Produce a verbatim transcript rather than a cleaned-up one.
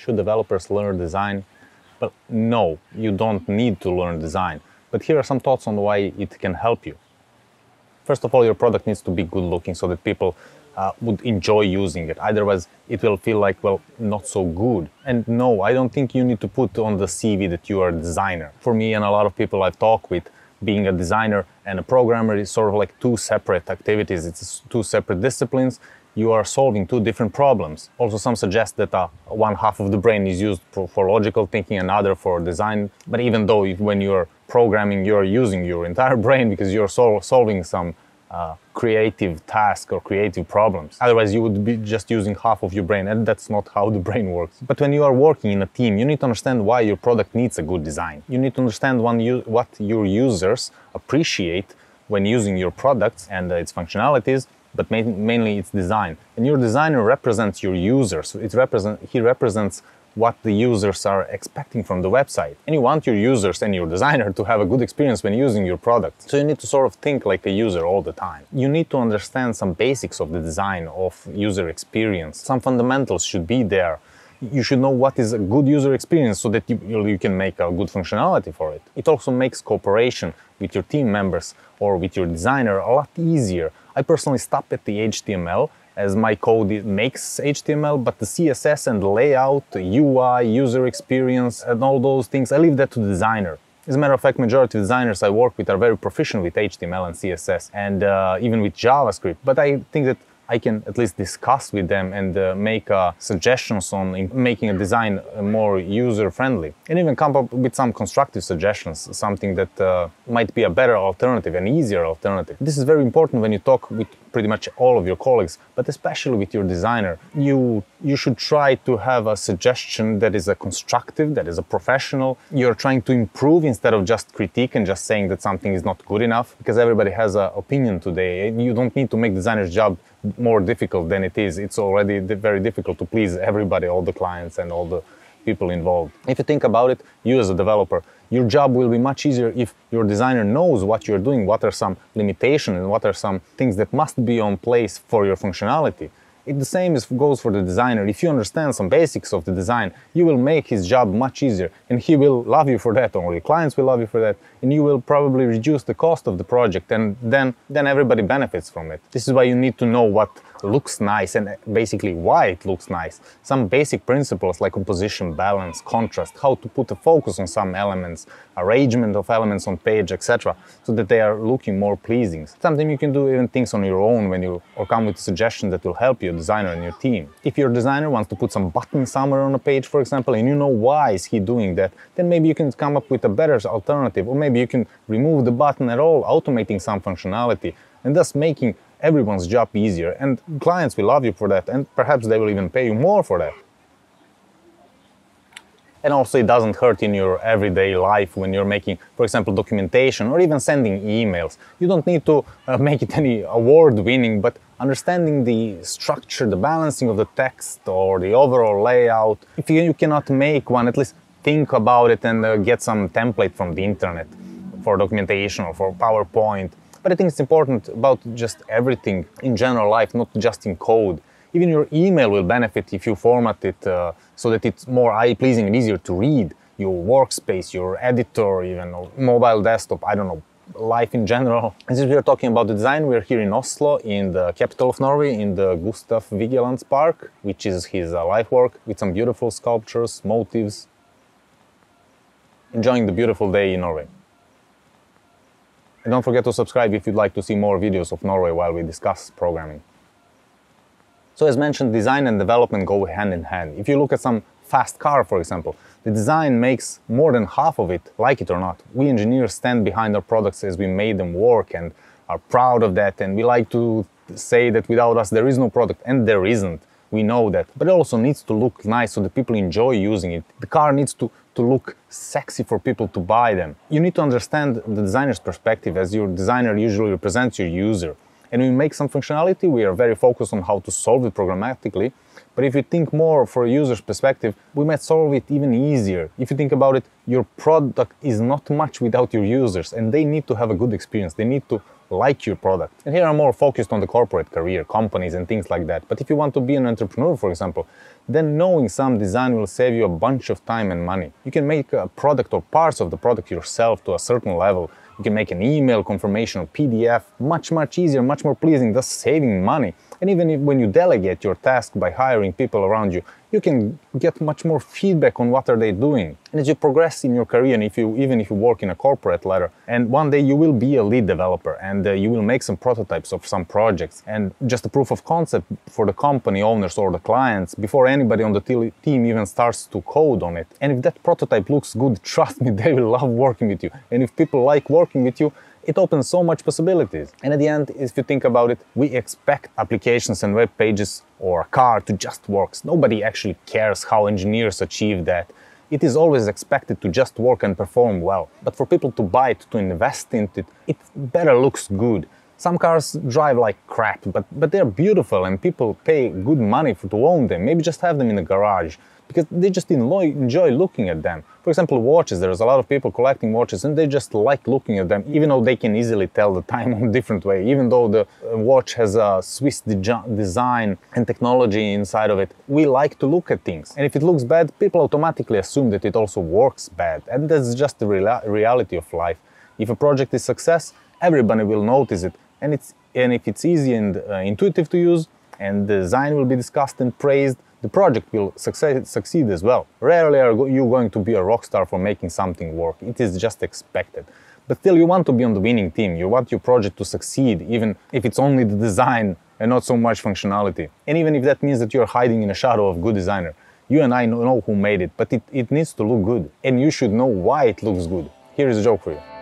should developers learn design? But no, you don't need to learn design. But here are some thoughts on why it can help you. First of all, your product needs to be good looking so that people uh, would enjoy using it. Otherwise, it will feel like, well, not so good. And no, I don't think you need to put on the C V that you are a designer. For me and a lot of people I've talked with, being a designer and a programmer is sort of like two separate activities. It's two separate disciplines. You are solving two different problems. Also, some suggest that uh, one half of the brain is used for, for logical thinking and another for design. But even though if, when you're programming, you're using your entire brain because you're sol solving some uh, creative task or creative problems. Otherwise, you would be just using half of your brain, and that's not how the brain works. But when you are working in a team, you need to understand why your product needs a good design. You need to understand one what your users appreciate when using your products and uh, its functionalities, but main, mainly its design. And your designer represents your users. It represent, he represents what the users are expecting from the website. And you want your users and your designer to have a good experience when using your product. So you need to sort of think like a user all the time. You need to understand some basics of the design, of user experience. Some fundamentals should be there. You should know what is a good user experience so that you, you can make a good functionality for it. It also makes cooperation with your team members or with your designer a lot easier. I personally stop at the H T M L, as my code makes H T M L, but the C S S and the layout, U I, user experience, and all those things, I leave that to the designer. As a matter of fact, majority of designers I work with are very proficient with H T M L and C S S, and uh, even with JavaScript, but I think that I can at least discuss with them and uh, make uh, suggestions on making a design more user-friendly, and even come up with some constructive suggestions, something that uh, might be a better alternative, an easier alternative. This is very important when you talk with pretty much all of your colleagues, but especially with your designer. You, you should try to have a suggestion that is a constructive, that is a professional. You're trying to improve instead of just critique and just saying that something is not good enough, because everybody has an opinion today. And you don't need to make designer's job more difficult than it is. It's already very difficult to please everybody, all the clients and all the people involved. If you think about it, you as a developer, your job will be much easier if your designer knows what you're doing, what are some limitations and what are some things that must be on place for your functionality. It, the same is, goes for the designer. If you understand some basics of the design, you will make his job much easier, and he will love you for that, or your clients will love you for that, and you will probably reduce the cost of the project, and then, then everybody benefits from it. This is why you need to know what looks nice and basically why it looks nice. Some basic principles like composition, balance, contrast, how to put a focus on some elements, arrangement of elements on page, et cetera, so that they are looking more pleasing. Sometimes you can do even things on your own when you or come with suggestions that will help your designer and your team. If your designer wants to put some button somewhere on a page, for example, and you know why is he doing that, then maybe you can come up with a better alternative, or maybe you can remove the button at all, automating some functionality, and thus making everyone's job easier, and clients will love you for that, and perhaps they will even pay you more for that. And also, it doesn't hurt in your everyday life when you're making, for example, documentation or even sending emails. You don't need to uh, make it any award-winning, but understanding the structure, the balancing of the text or the overall layout. If you cannot make one, at least think about it and uh, get some template from the internet for documentation or for PowerPoint. But I think it's important about just everything in general life, not just in code. Even your email will benefit if you format it uh, so that it's more eye-pleasing and easier to read. Your workspace, your editor, even or mobile desktop, I don't know, life in general. And since we are talking about the design, we are here in Oslo, in the capital of Norway, in the Gustav Vigelands Park, which is his uh, life work, with some beautiful sculptures, motifs. Enjoying the beautiful day in Norway. And don't forget to subscribe if you'd like to see more videos of Norway while we discuss programming. So as mentioned, design and development go hand in hand. If you look at some fast car, for example, the design makes more than half of it, like it or not. We engineers stand behind our products as we made them work and are proud of that, and we like to say that without us there is no product, and there isn't. We know that. But it also needs to look nice so that people enjoy using it. The car needs to to look sexy for people to buy them. You need to understand the designer's perspective, as your designer usually represents your user. And when we make some functionality, we are very focused on how to solve it programmatically. But if you think more for a user's perspective, we might solve it even easier. If you think about it, your product is not much without your users, and they need to have a good experience. They need to like your product. And here I'm more focused on the corporate career, companies and things like that. But if you want to be an entrepreneur, for example, then knowing some design will save you a bunch of time and money. You can make a product or parts of the product yourself to a certain level. You can make an email confirmation or P D F much, much easier, much more pleasing, thus saving money. And even if, when you delegate your task by hiring people around you, you can get much more feedback on what are they doing. And as you progress in your career, and if you, even if you work in a corporate ladder, and one day you will be a lead developer and uh, you will make some prototypes of some projects and just a proof of concept for the company owners or the clients before anybody on the team even starts to code on it. And if that prototype looks good, trust me, they will love working with you. And if people like working with you, it opens so much possibilities. And at the end, if you think about it, we expect applications and web pages or a car to just work. Nobody actually cares how engineers achieve that. It is always expected to just work and perform well. But for people to buy it, to invest in it, it better looks good. Some cars drive like crap, but, but they're beautiful and people pay good money for, to own them. Maybe just have them in the garage, because they just enjoy, enjoy looking at them. For example, watches, there's a lot of people collecting watches and they just like looking at them, even though they can easily tell the time in a different way, even though the watch has a Swiss de- design and technology inside of it. We like to look at things. And if it looks bad, people automatically assume that it also works bad. And that's just the re- reality of life. If a project is a success, everybody will notice it. And, it's, and if it's easy and uh, intuitive to use, and the design will be discussed and praised, the project will succeed, succeed as well. Rarely are you going to be a rock star for making something work. It is just expected. But still, you want to be on the winning team. You want your project to succeed, even if it's only the design and not so much functionality. And even if that means that you're hiding in a shadow of a good designer. You and I know who made it, but it, it needs to look good. And you should know why it looks good. Here is a joke for you.